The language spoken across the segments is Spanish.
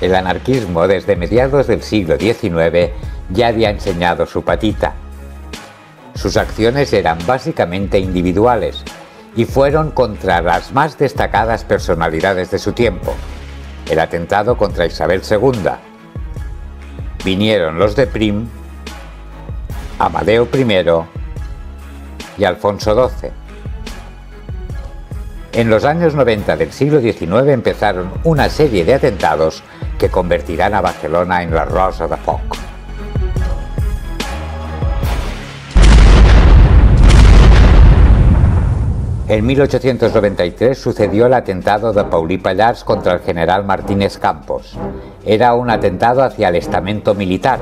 El anarquismo desde mediados del siglo XIX ya había enseñado su patita. Sus acciones eran básicamente individuales y fueron contra las más destacadas personalidades de su tiempo. El atentado contra Isabel II. Vinieron los de Prim, Amadeo I y Alfonso XII. En los años 90 del siglo XIX empezaron una serie de atentados que convertirán a Barcelona en la Rosa de Foc. En 1893 sucedió el atentado de Paulí Pallàs contra el general Martínez Campos. Era un atentado hacia el estamento militar.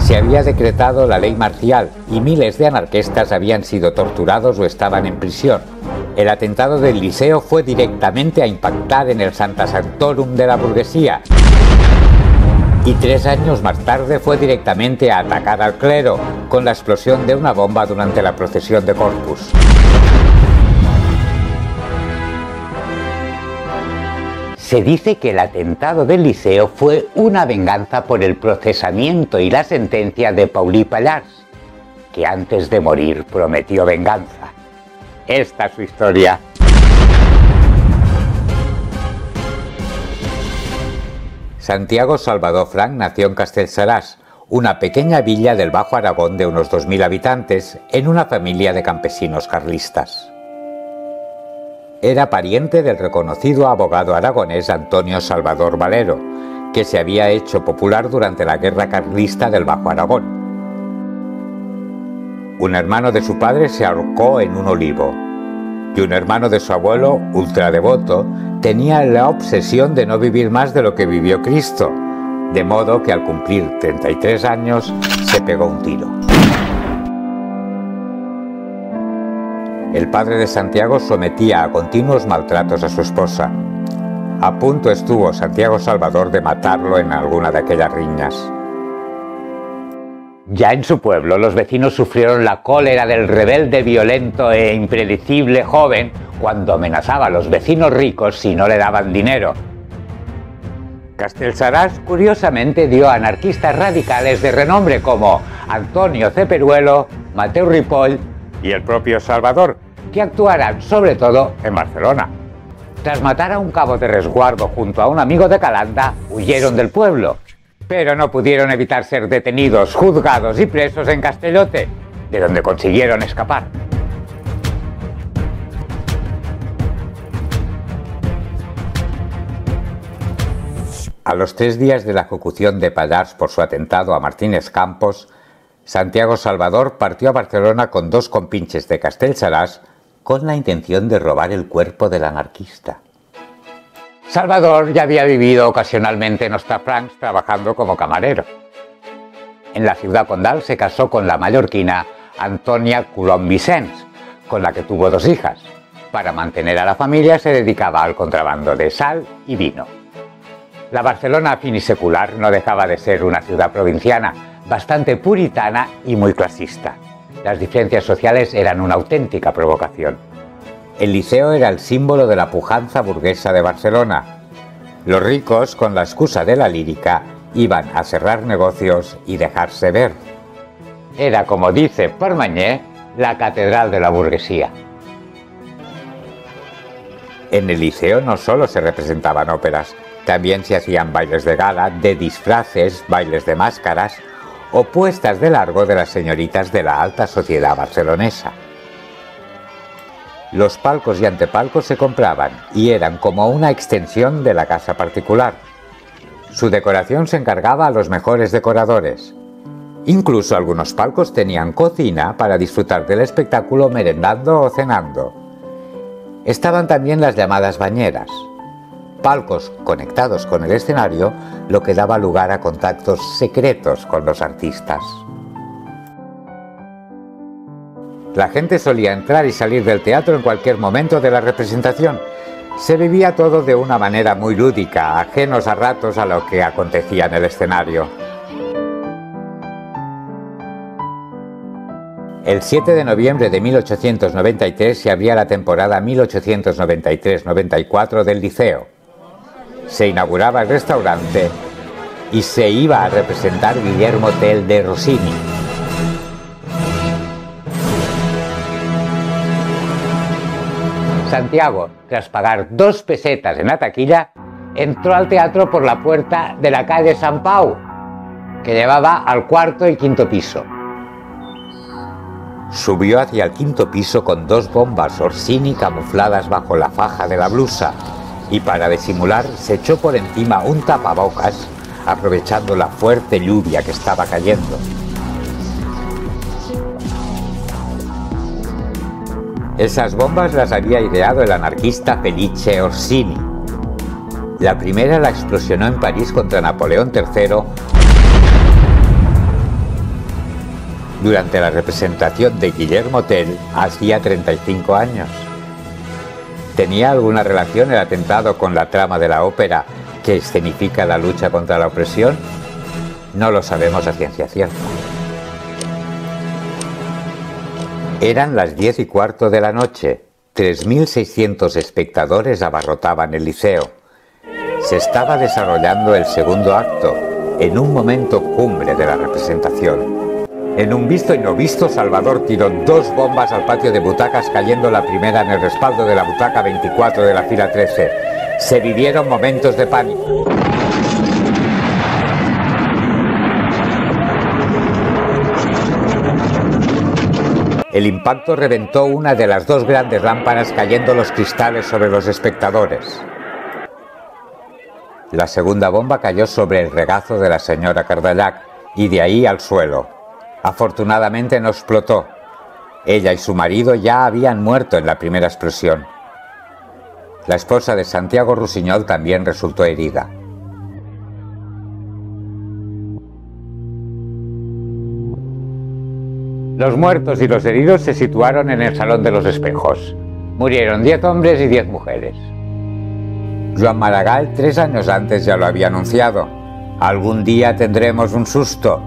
Se había decretado la ley marcial y miles de anarquistas habían sido torturados o estaban en prisión. El atentado del Liceo fue directamente a impactar en el Sancta Sanctorum de la burguesía. Y 3 años más tarde fue directamente a atacar al clero, con la explosión de una bomba durante la procesión de Corpus. Se dice que el atentado del Liceo fue una venganza por el procesamiento y la sentencia de Paulí Pallàs, que antes de morir prometió venganza. Esta es su historia. Santiago Salvador Franch nació en Castelserás, una pequeña villa del Bajo Aragón de unos 2000 habitantes, en una familia de campesinos carlistas. Era pariente del reconocido abogado aragonés Antonio Salvador Valero, que se había hecho popular durante la Guerra Carlista del Bajo Aragón. Un hermano de su padre se ahorcó en un olivo, y un hermano de su abuelo, ultradevoto, tenía la obsesión de no vivir más de lo que vivió Cristo, de modo que al cumplir 33 años se pegó un tiro. El padre de Santiago sometía a continuos maltratos a su esposa. A punto estuvo Santiago Salvador de matarlo en alguna de aquellas riñas. Ya en su pueblo, los vecinos sufrieron la cólera del rebelde violento e impredecible joven cuando amenazaba a los vecinos ricos si no le daban dinero. Castelserás, curiosamente, dio a anarquistas radicales de renombre como Antonio Ceperuelo, Mateo Ripoll y el propio Salvador, que actuarán sobre todo en Barcelona. Tras matar a un cabo de resguardo junto a un amigo de Calanda, huyeron del pueblo. Pero no pudieron evitar ser detenidos, juzgados y presos en Castellote, de donde consiguieron escapar. A los 3 días de la ejecución de Pallàs por su atentado a Martínez Campos, Santiago Salvador partió a Barcelona con 2 compinches de Castelserás con la intención de robar el cuerpo del anarquista. Salvador ya había vivido ocasionalmente en Hostafrancs trabajando como camarero. En la ciudad condal se casó con la mallorquina Antonia Coulomb-Vicens, con la que tuvo 2 hijas. Para mantener a la familia se dedicaba al contrabando de sal y vino. La Barcelona finisecular no dejaba de ser una ciudad provinciana, bastante puritana y muy clasista. Las diferencias sociales eran una auténtica provocación. El Liceo era el símbolo de la pujanza burguesa de Barcelona. Los ricos, con la excusa de la lírica, iban a cerrar negocios y dejarse ver. Era, como dice Permanyer, la catedral de la burguesía. En el Liceo no solo se representaban óperas, también se hacían bailes de gala, de disfraces, bailes de máscaras o puestas de largo de las señoritas de la alta sociedad barcelonesa. Los palcos y antepalcos se compraban y eran como una extensión de la casa particular. Su decoración se encargaba a los mejores decoradores. Incluso algunos palcos tenían cocina para disfrutar del espectáculo merendando o cenando. Estaban también las llamadas bañeras, palcos conectados con el escenario, lo que daba lugar a contactos secretos con los artistas. La gente solía entrar y salir del teatro en cualquier momento de la representación. Se vivía todo de una manera muy lúdica, ajenos a ratos a lo que acontecía en el escenario. El 7 de noviembre de 1893 se abría la temporada 1893-94 del Liceo. se inauguraba el restaurante y se iba a representar Guillermo Tell de Rossini. Santiago, tras pagar 2 pesetas en la taquilla, entró al teatro por la puerta de la calle Sant Pau, que llevaba al 4.º y 5.º piso. Subió hacia el 5.º piso con 2 bombas Orsini camufladas bajo la faja de la blusa y, para disimular, se echó por encima un tapabocas, aprovechando la fuerte lluvia que estaba cayendo. Esas bombas las había ideado el anarquista Felice Orsini. La primera la explosionó en París contra Napoleón III durante la representación de Guillermo Tell hacía 35 años. ¿Tenía alguna relación el atentado con la trama de la ópera que escenifica la lucha contra la opresión? No lo sabemos a ciencia cierta. Eran las 10:15 de la noche. 3.600 espectadores abarrotaban el Liceo. Se estaba desarrollando el segundo acto, en un momento cumbre de la representación. En un visto y no visto, Salvador tiró 2 bombas al patio de butacas, cayendo la primera en el respaldo de la butaca 24 de la fila 13. Se vivieron momentos de pánico. El impacto reventó una de las 2 grandes lámparas, cayendo los cristales sobre los espectadores. La segunda bomba cayó sobre el regazo de la señora Cardellach y de ahí al suelo. Afortunadamente no explotó. Ella y su marido ya habían muerto en la primera explosión. La esposa de Santiago Rusiñol también resultó herida. Los muertos y los heridos se situaron en el Salón de los Espejos. Murieron 10 hombres y 10 mujeres. Juan Maragall 3 años antes ya lo había anunciado. Algún día tendremos un susto.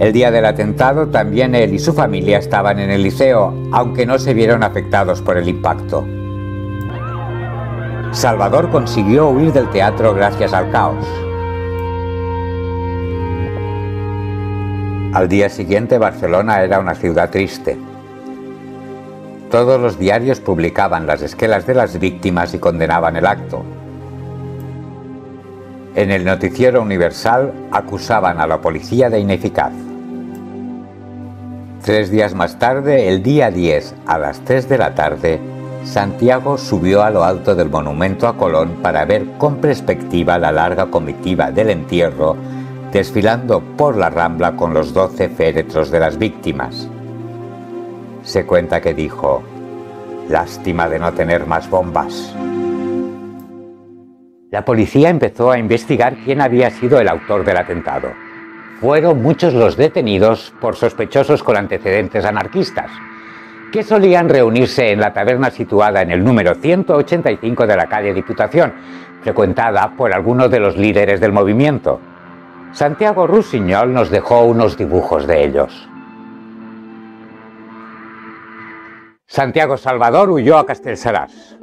El día del atentado también él y su familia estaban en el Liceo, aunque no se vieron afectados por el impacto. Salvador consiguió huir del teatro gracias al caos. Al día siguiente, Barcelona era una ciudad triste. Todos los diarios publicaban las esquelas de las víctimas y condenaban el acto. En el noticiero Universal acusaban a la policía de ineficaz. 3 días más tarde, el día 10, a las 3 de la tarde, Santiago subió a lo alto del monumento a Colón para ver con perspectiva la larga comitiva del entierro, desfilando por la Rambla con los 12 féretros de las víctimas. Se cuenta que dijo: "Lástima de no tener más bombas". La policía empezó a investigar quién había sido el autor del atentado. Fueron muchos los detenidos por sospechosos con antecedentes anarquistas, que solían reunirse en la taberna situada en el número 185 de la calle Diputación, frecuentada por algunos de los líderes del movimiento. Santiago Rusiñol nos dejó unos dibujos de ellos. Santiago Salvador huyó a Castelserás.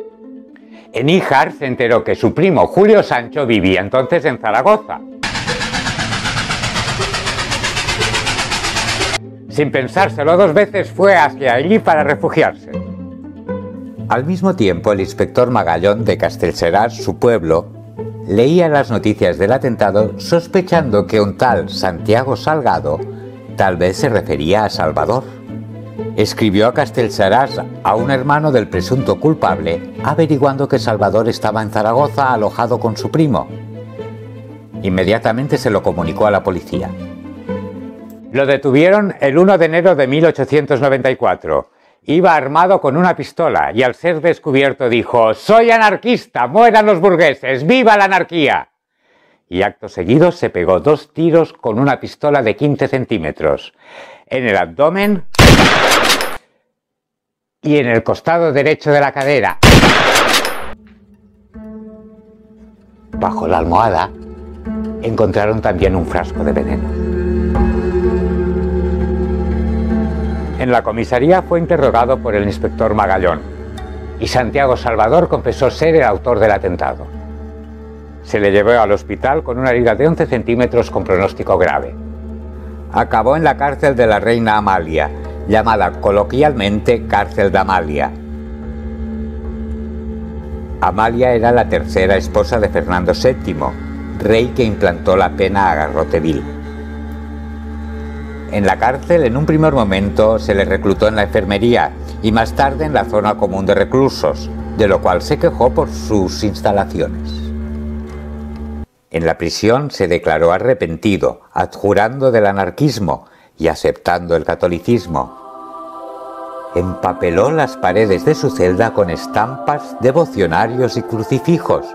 En Íjar se enteró que su primo Julio Sancho vivía entonces en Zaragoza. Sin pensárselo 2 veces fue hacia allí para refugiarse. Al mismo tiempo, el inspector Magallón de Castelserás, su pueblo, leía las noticias del atentado sospechando que un tal Santiago Salgado tal vez se refería a Salvador. Escribió a Castelserás a un hermano del presunto culpable, averiguando que Salvador estaba en Zaragoza alojado con su primo. Inmediatamente se lo comunicó a la policía. Lo detuvieron el 1 de enero de 1894. Iba armado con una pistola y, al ser descubierto, dijo: "Soy anarquista, mueran los burgueses, viva la anarquía". Y acto seguido se pegó 2 tiros con una pistola de 15 centímetros. En el abdomen y en el costado derecho de la cadera. Bajo la almohada encontraron también un frasco de veneno. En la comisaría fue interrogado por el inspector Magallón y Santiago Salvador confesó ser el autor del atentado. Se le llevó al hospital con una herida de 11 centímetros con pronóstico grave. Acabó en la cárcel de la reina Amalia, llamada coloquialmente cárcel de Amalia. Amalia era la tercera esposa de Fernando VII, rey que implantó la pena a garrote vil. En la cárcel, en un primer momento, se le reclutó en la enfermería y más tarde en la zona común de reclusos, de lo cual se quejó por sus instalaciones. En la prisión se declaró arrepentido, adjurando del anarquismo y aceptando el catolicismo. Empapeló las paredes de su celda con estampas, devocionarios y crucifijos,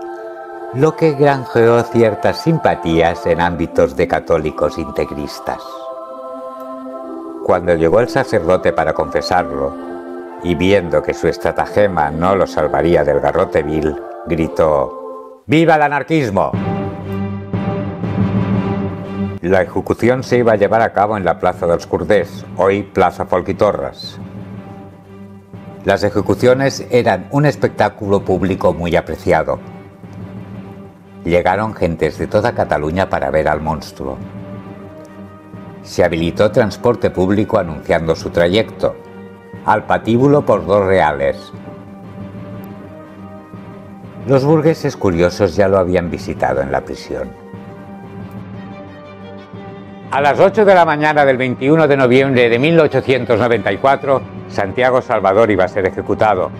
lo que granjeó ciertas simpatías en ámbitos de católicos integristas. Cuando llegó el sacerdote para confesarlo, y viendo que su estratagema no lo salvaría del garrote vil, gritó: ¡Viva el anarquismo! La ejecución se iba a llevar a cabo en la plaza dels Corders, hoy plaza Folquitorres. Las ejecuciones eran un espectáculo público muy apreciado. Llegaron gentes de toda Cataluña para ver al monstruo. Se habilitó transporte público anunciando su trayecto, al patíbulo por 2 reales. Los burgueses curiosos ya lo habían visitado en la prisión. A las 8 de la mañana del 21 de noviembre de 1894, Santiago Salvador iba a ser ejecutado,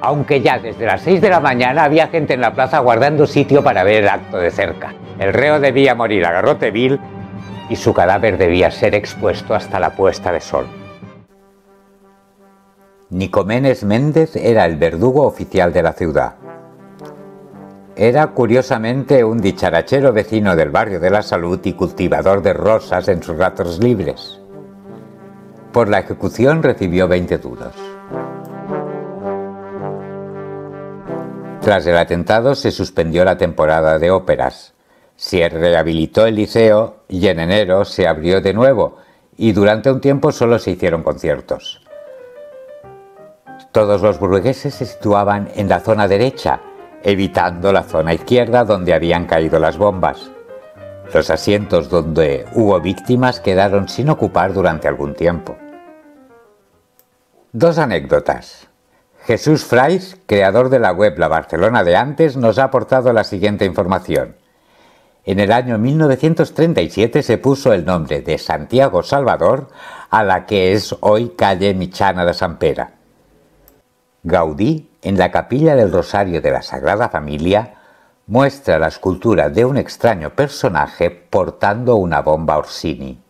aunque ya desde las 6 de la mañana había gente en la plaza guardando sitio para ver el acto de cerca. El reo debía morir a garrote vil y su cadáver debía ser expuesto hasta la puesta de sol. Nicomenes Méndez era el verdugo oficial de la ciudad. Era curiosamente un dicharachero vecino del barrio de la Salud y cultivador de rosas en sus ratos libres. Por la ejecución recibió 20 duros. Tras el atentado se suspendió la temporada de óperas, se rehabilitó el Liceo y en enero se abrió de nuevo y durante un tiempo solo se hicieron conciertos. Todos los burgueses se situaban en la zona derecha, evitando la zona izquierda donde habían caído las bombas. Los asientos donde hubo víctimas quedaron sin ocupar durante algún tiempo. 2 anécdotas. Jesús Frais, creador de la web La Barcelona de antes, nos ha aportado la siguiente información. En el año 1937 se puso el nombre de Santiago Salvador a la que es hoy calle Mitjana de Sant Pere. Gaudí, en la capilla del Rosario de la Sagrada Familia, muestra la escultura de un extraño personaje portando una bomba Orsini.